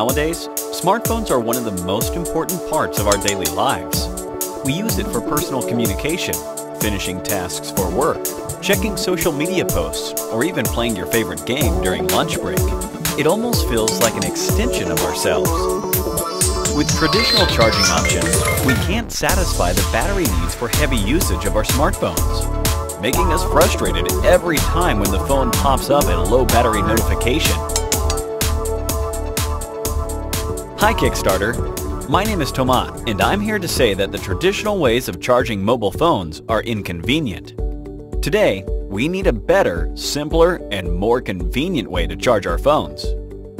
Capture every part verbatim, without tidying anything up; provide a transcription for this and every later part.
Nowadays, smartphones are one of the most important parts of our daily lives. We use it for personal communication, finishing tasks for work, checking social media posts, or even playing your favorite game during lunch break. It almost feels like an extension of ourselves. With traditional charging options, we can't satisfy the battery needs for heavy usage of our smartphones, making us frustrated every time when the phone pops up a low battery notification. Hi Kickstarter, my name is Tomáš, and I'm here to say that the traditional ways of charging mobile phones are inconvenient. Today, we need a better, simpler, and more convenient way to charge our phones.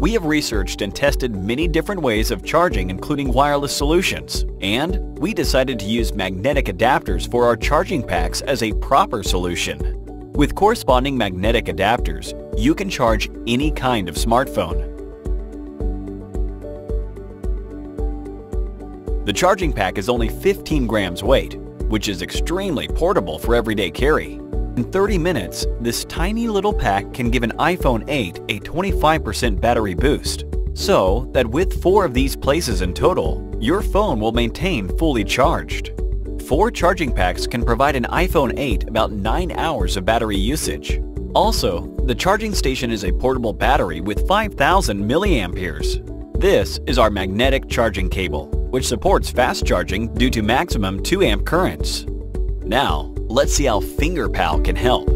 We have researched and tested many different ways of charging, including wireless solutions, and we decided to use magnetic adapters for our charging packs as a proper solution. With corresponding magnetic adapters, you can charge any kind of smartphone. The charging pack is only fifteen grams weight, which is extremely portable for everyday carry. In thirty minutes, this tiny little pack can give an iPhone eight a twenty-five percent battery boost, so that with four of these places in total, your phone will maintain fully charged. Four charging packs can provide an iPhone eight about nine hours of battery usage. Also, the charging station is a portable battery with five thousand milliamp hours. This is our magnetic charging cable, which supports fast charging due to maximum two amp currents. Now, let's see how FingerPow can help.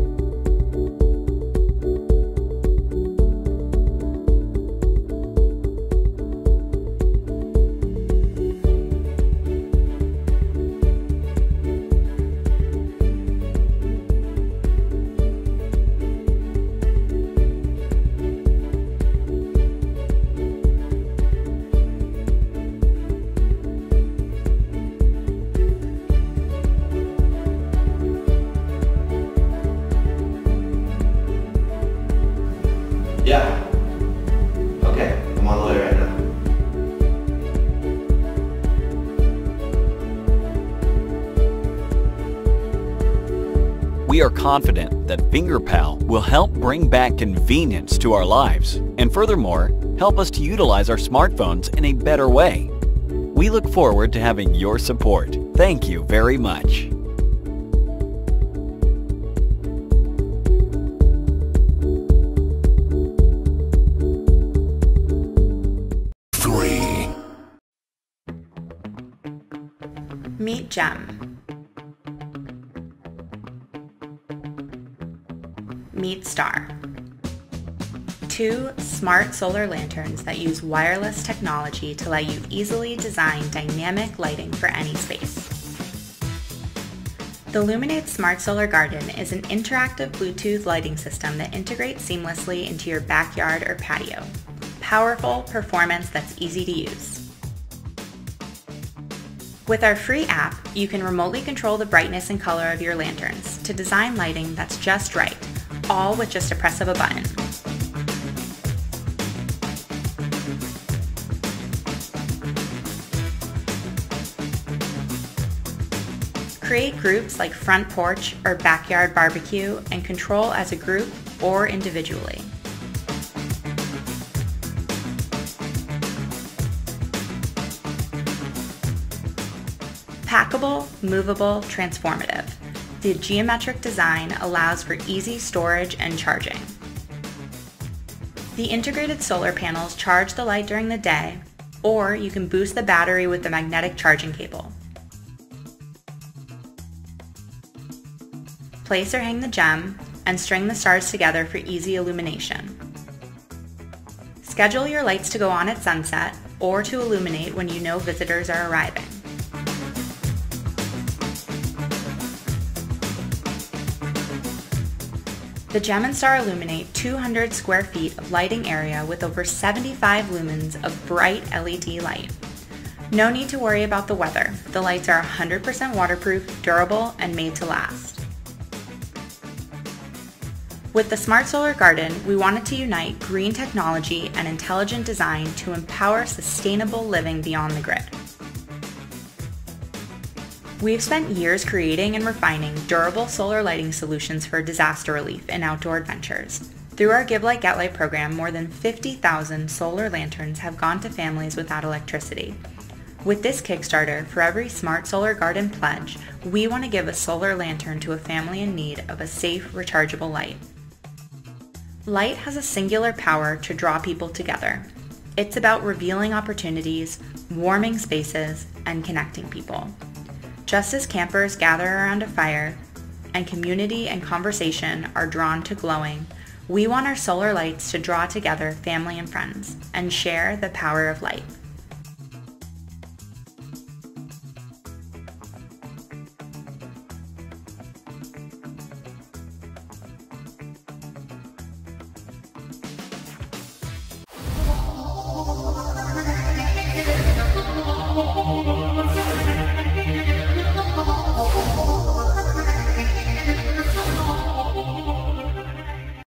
We are confident that FingerPow will help bring back convenience to our lives and furthermore, help us to utilize our smartphones in a better way. We look forward to having your support. Thank you very much. Three. Meet Jem. Meet Star. Two smart solar lanterns that use wireless technology to let you easily design dynamic lighting for any space. The LuminAID Smart Solar Garden is an interactive Bluetooth lighting system that integrates seamlessly into your backyard or patio. Powerful performance that's easy to use. With our free app, you can remotely control the brightness and color of your lanterns to design lighting that's just right, all with just a press of a button. Create groups like front porch or backyard barbecue and control as a group or individually. Packable, movable, transformative. The geometric design allows for easy storage and charging. The integrated solar panels charge the light during the day, or you can boost the battery with the magnetic charging cable. Place or hang the gem and string the stars together for easy illumination. Schedule your lights to go on at sunset or to illuminate when you know visitors are arriving. The Gem and Star illuminate two hundred square feet of lighting area with over seventy-five lumens of bright L E D light. No need to worry about the weather. The lights are one hundred percent waterproof, durable, and made to last. With the Smart Solar Garden, we wanted to unite green technology and intelligent design to empower sustainable living beyond the grid. We've spent years creating and refining durable solar lighting solutions for disaster relief and outdoor adventures, Through our Give Like Get Light program, more than fifty thousand solar lanterns have gone to families without electricity. With this Kickstarter, for every Smart Solar Garden pledge, we want to give a solar lantern to a family in need of a safe, rechargeable light. Light has a singular power to draw people together. It's about revealing opportunities, warming spaces, and connecting people. Just as campers gather around a fire, and community and conversation are drawn to glowing, we want our solar lights to draw together family and friends and share the power of light. Oh,